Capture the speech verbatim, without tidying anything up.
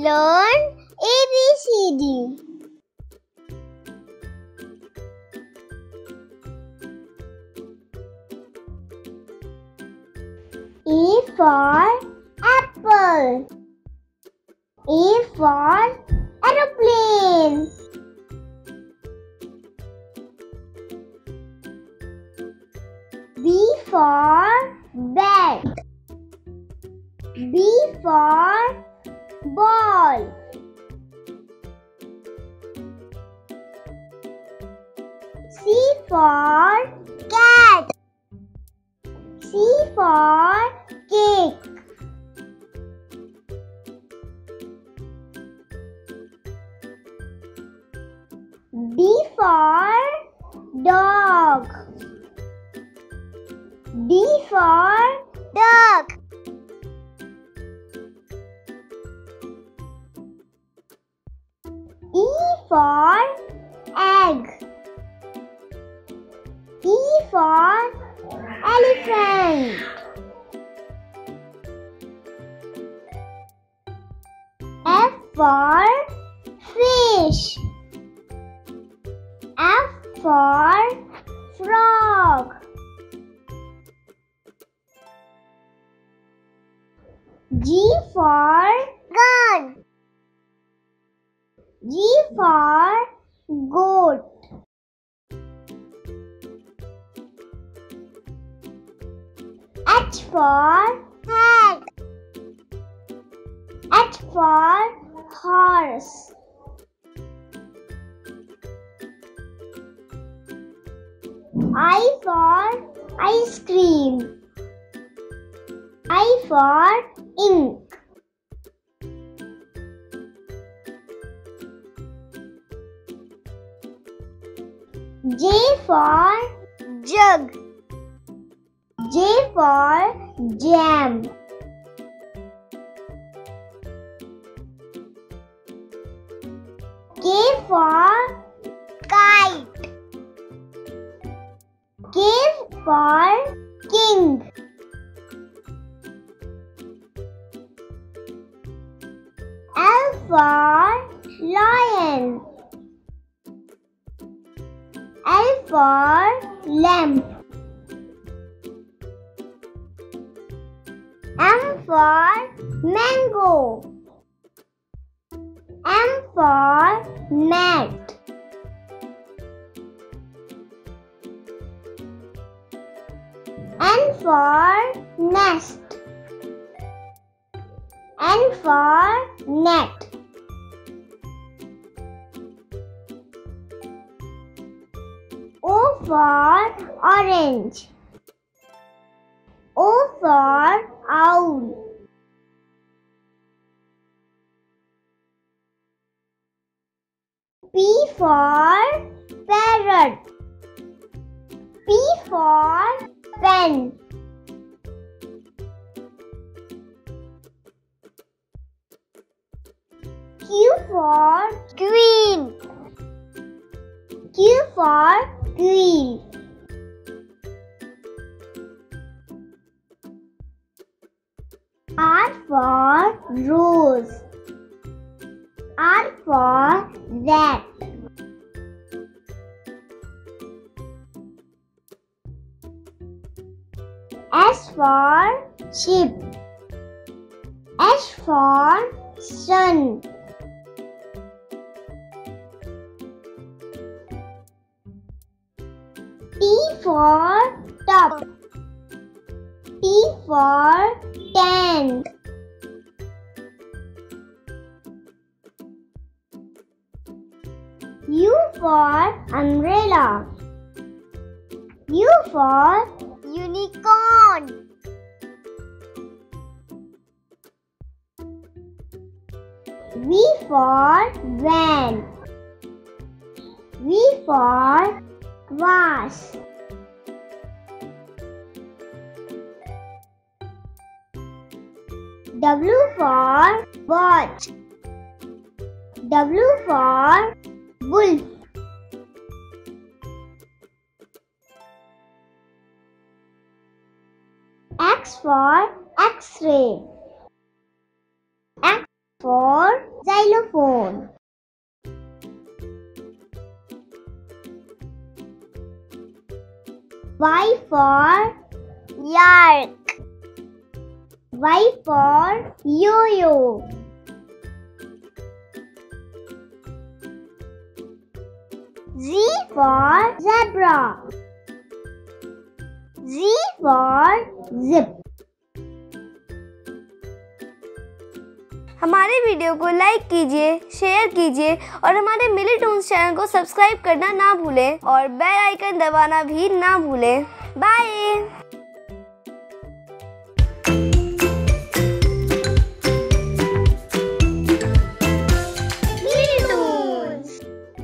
Learn A B C D. A for apple. A for aeroplane. B for bat. B for ball. C for cat. C for cake. D for dog. D for duck. E for egg. E for elephant. F for fish. F for frog. G for gun. G for goat. H for hat. H for horse. I for ice cream. I for ink. J for jug. J for jam. K for kite. K for king. L for lion. L for lamp. M for mango. M for mat. N for nest. N for net. O for orange. O for owl. P for parrot. P for pen. Q for green. Q for green. R for rose. R for rat. S for sheep. S for sun. T for top. T for tent. U for umbrella. U for unicorn. V for van. V for was. W for watch. W for wolf. X for X-ray. X for Y for Yark. Y for Yo-Yo. Z for Zebra. Z for Zip. हमारे video को like कीजिए, share कीजिए और हमारे मिलीटून्स channel को subscribe करना ना भूलें और बेल आइकन दबाना भी ना भूलें। बाय।